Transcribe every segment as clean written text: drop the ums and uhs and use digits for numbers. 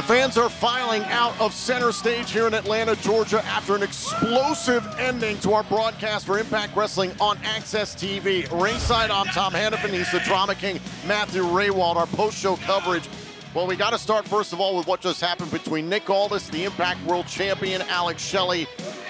The fans are filing out of center stage here in Atlanta, Georgia, after an explosive ending to our broadcast for Impact Wrestling on AXS TV. Ringside, I'm Tom Hannifan. He's the Drama King, Matthew Rehwoldt. Our post-show coverage. Well, we got to start, first of all, with what just happened between Nick Aldis, the Impact World Champion, Alex Shelley,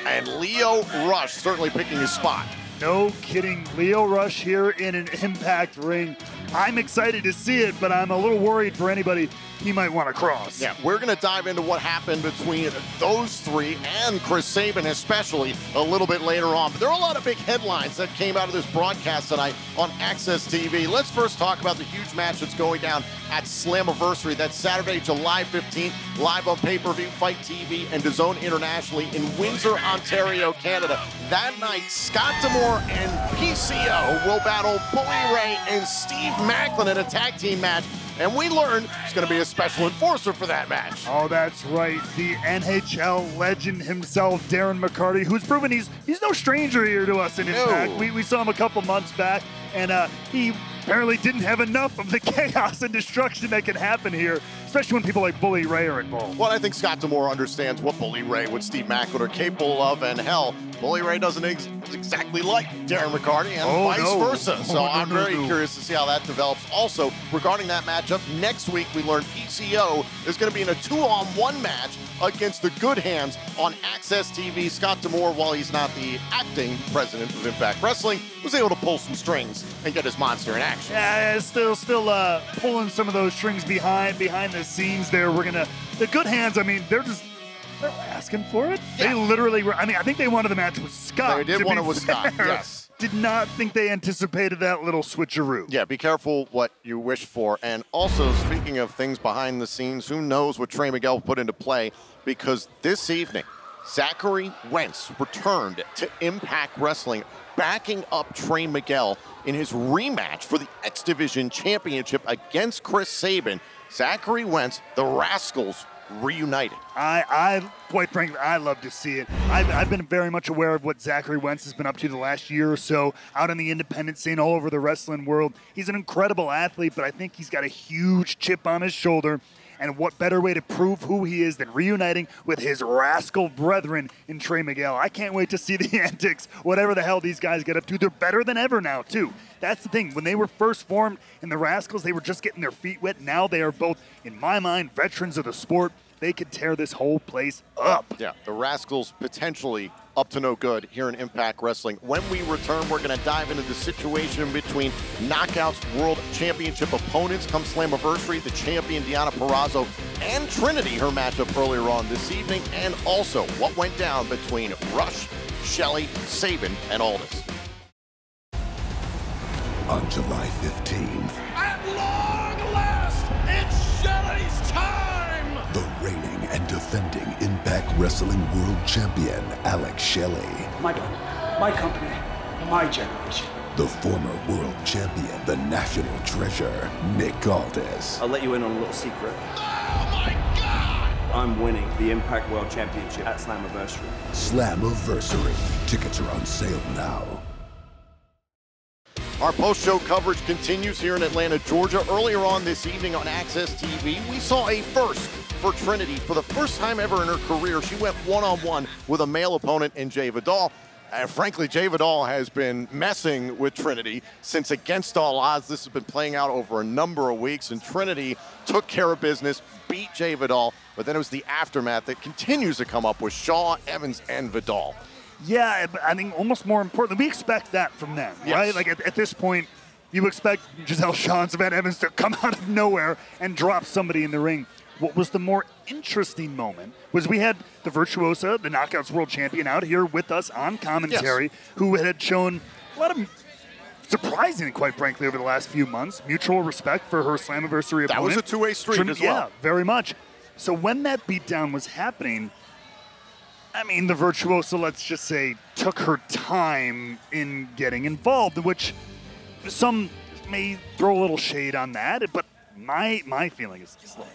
and Leo Rush, certainly picking his spot. No kidding, Leo Rush here in an Impact ring. I'm excited to see it, but I'm a little worried for anybody he might want to cross. Yeah, we're going to dive into what happened between those three and Chris Sabin especially a little bit later on. But there are a lot of big headlines that came out of this broadcast tonight on AXS TV. Let's first talk about the huge match that's going down at Slammiversary. That's Saturday, July 15th, live on pay-per-view, Fight TV, and DAZN internationally in Windsor, Ontario, Canada. That night, Scott D'Amore and PCO will battle Bully Ray and Steve Maclin in a tag team match. And we learned he's going to be a special enforcer for that match. Oh, that's right. The NHL legend himself, Darren McCarty, who's proven he's no stranger here to us in Impact. We saw him a couple months back, and he apparently didn't have enough of the chaos and destruction that can happen here, especially when people like Bully Ray are involved. Well, I think Scott D'Amore understands what Bully Ray, what Steve Maclin are capable of, and hell, Bully Ray doesn't exactly like Darren McCarty, and vice versa. So I'm very curious to see how that develops. Also, regarding that matchup, next week we learned PCO is going to be in a 2-on-1 match against the Good Hands on AXS TV. Scott D'Amore, while he's not the acting president of Impact Wrestling, was able to pull some strings and get his monster in action. Yeah, still pulling some of those strings behind the scenes there. The Good Hands, I mean, they're asking for it. Yeah. They literally were. I mean, I think they wanted the match with Scott. They did want it with Scott, yes. Did not think they anticipated that little switcheroo. Yeah, be careful what you wish for. And also, speaking of things behind the scenes, who knows what Trey Miguel put into play, because this evening, Zachary Wentz returned to Impact Wrestling, backing up Trey Miguel in his rematch for the X Division Championship against Chris Sabin. Zachary Wentz, the Rascals, reunited. I quite frankly, I love to see it. I've been very much aware of what Zachary Wentz has been up to the last year or so out in the independent scene all over the wrestling world. He's an incredible athlete, but I think he's got a huge chip on his shoulder. And what better way to prove who he is than reuniting with his rascal brethren in Trey Miguel? I can't wait to see the antics, whatever the hell these guys get up to. They're better than ever now, too. That's the thing. When they were first formed in the Rascals, they were just getting their feet wet. Now they are both, in my mind, veterans of the sport. They could tear this whole place up. Yeah, the Rascals potentially up to no good here in Impact Wrestling. When we return, we're going to dive into the situation between Knockouts World Championship opponents come Slammiversary, the champion Deonna Purrazzo and Trinity, her matchup earlier on this evening, and also what went down between Rush, Shelley, Sabin, and Aldis. On July 15th, at long last, it's Shelley's time! The reigning and defending Impact Wrestling World Champion, Alex Shelley. My dog, my company, my generation. The former world champion, the national treasure, Nick Aldis. I'll let you in on a little secret. Oh my God! I'm winning the Impact World Championship at Slammiversary. Slammiversary. Tickets are on sale now. Our post-show coverage continues here in Atlanta, Georgia. Earlier on this evening on AXS TV, we saw a first for Trinity. For the first time ever in her career, she went one-on-one with a male opponent in Jai Vidal. And frankly, Jai Vidal has been messing with Trinity since Against All Odds. This has been playing out over a number of weeks, and Trinity took care of business, beat Jai Vidal, but then it was the aftermath that continues to come up with Shaw, Evans, and Vidal. Yeah, I think almost more importantly, we expect that from them, right? Like at this point, you expect Giselle Shaw and Savannah Evans to come out of nowhere and drop somebody in the ring. What was the more interesting moment was we had the Virtuosa, the Knockouts World Champion, out here with us on commentary, who had shown a lot of surprising, quite frankly, over the last few months, mutual respect for her Slammiversary opponent. That was a two-way street as well. Yeah, very much. So when that beatdown was happening, I mean, the Virtuosa, let's just say, took her time in getting involved, which some may throw a little shade on that, but my feeling is slow.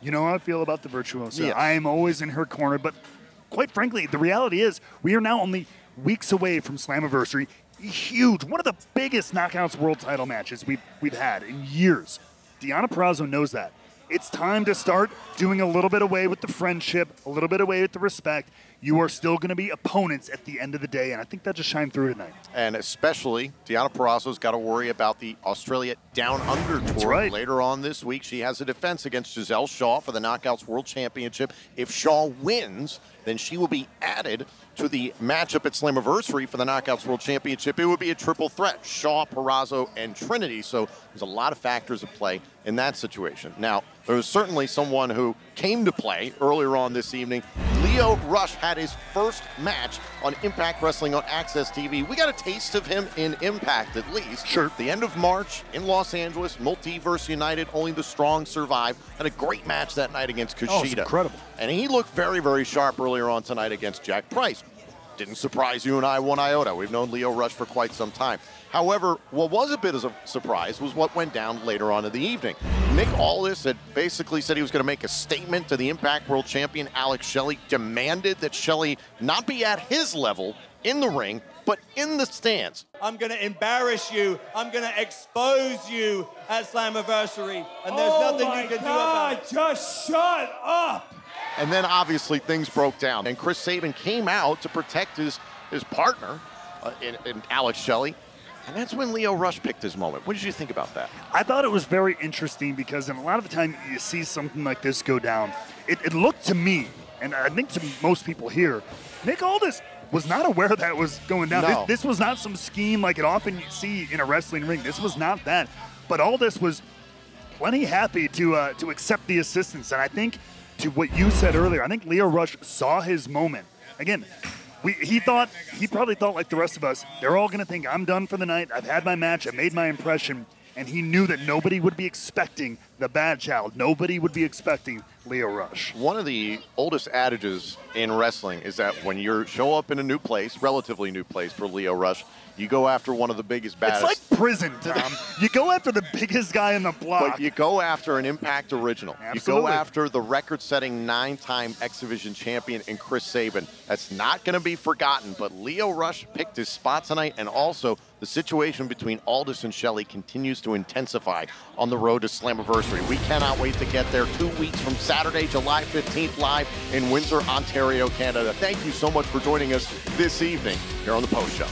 You know how I feel about the Virtuosa. Yes. I am always in her corner, but quite frankly, the reality is we are now only weeks away from Slammiversary. Huge, one of the biggest Knockouts World title matches we've had in years. Deonna Purrazzo knows that. It's time to start doing a little bit away with the friendship, a little bit away with the respect. You are still going to be opponents at the end of the day, and I think that just shined through tonight. And especially, Deonna Purrazzo's got to worry about the Australia Down Under Tour. That's right. Later on this week, she has a defense against Giselle Shaw for the Knockouts World Championship. If Shaw wins, then she will be added to the matchup at Slammiversary for the Knockouts World Championship. It would be a triple threat, Shaw, Purrazzo, and Trinity. So there's a lot of factors at play in that situation. Now, there was certainly someone who came to play earlier on this evening. Leo Rush had his first match on Impact Wrestling on AXS TV. We got a taste of him in Impact, at least. Sure. The end of March in Los Angeles, Multiverse United, only the strong survive. Had a great match that night against Kushida. Oh, it's incredible. And he looked very, very sharp earlier on tonight against Jack Price. Didn't surprise you and I one iota. We've known Leo Rush for quite some time. However, what was a bit of a surprise was what went down later on in the evening. Nick Aldis had basically said he was going to make a statement to the Impact World Champion, Alex Shelley, demanded that Shelley not be at his level in the ring, but in the stands. I'm going to embarrass you. I'm going to expose you at Slammiversary, and there's nothing you can do about it. Just shut up! And then obviously things broke down, and Chris Sabin came out to protect his partner in Alex Shelley, and that's when Leo Rush picked his moment. What did you think about that? I thought it was very interesting because in a lot of the time you see something like this go down, it looked to me, and I think to most people here, Nick Aldis was not aware that was going down. No. This was not some scheme like it often you see in a wrestling ring. This was not that. But Aldis was plenty happy to accept the assistance, and I think to what you said earlier, I think Leo Rush saw his moment. Again, he probably thought like the rest of us, they're all gonna think I'm done for the night, I've had my match, I made my impression, and he knew that nobody would be expecting the bad child. Nobody would be expecting Leo Rush. One of the oldest adages in wrestling is that when you show up in a new place, relatively new place for Leo Rush, you go after one of the biggest, baddest. It's like prison, Tom. You go after the biggest guy in the block. But you go after an Impact original. Absolutely. You go after the record-setting 9-time X Division champion in Chris Sabin. That's not going to be forgotten, but Leo Rush picked his spot tonight, and also the situation between Aldis and Shelley continues to intensify on the road to Slammiversary. We cannot wait to get there 2 weeks from Saturday, July 15th, live in Windsor, Ontario, Canada. Thank you so much for joining us this evening here on The Post Show.